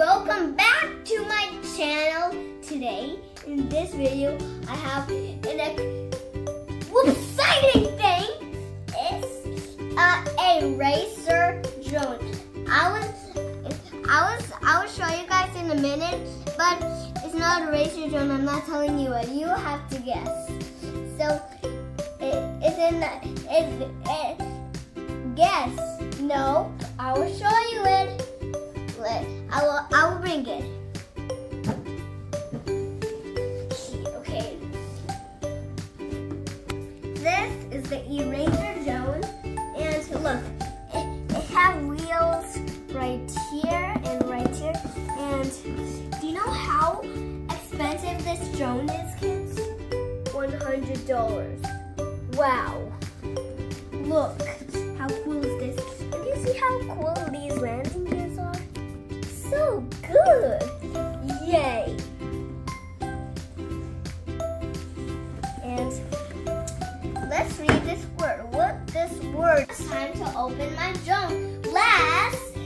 Welcome back to my channel. Today, in this video, I have an exciting thing. It's an eraser drone. I will show you guys in a minute, but it's not an eraser drone. I'm not telling you what. You have to guess. So guess. No, I will show you it. I will bring it. Okay. This is the eraser drone, and look, it has wheels right here and right here. And do you know how expensive this drone is, kids? $100. Wow. Look, how cool is this? And you see how cool these landing gears are? So good! Yay! And let's read this word. What this word? It's time to open my drone. Last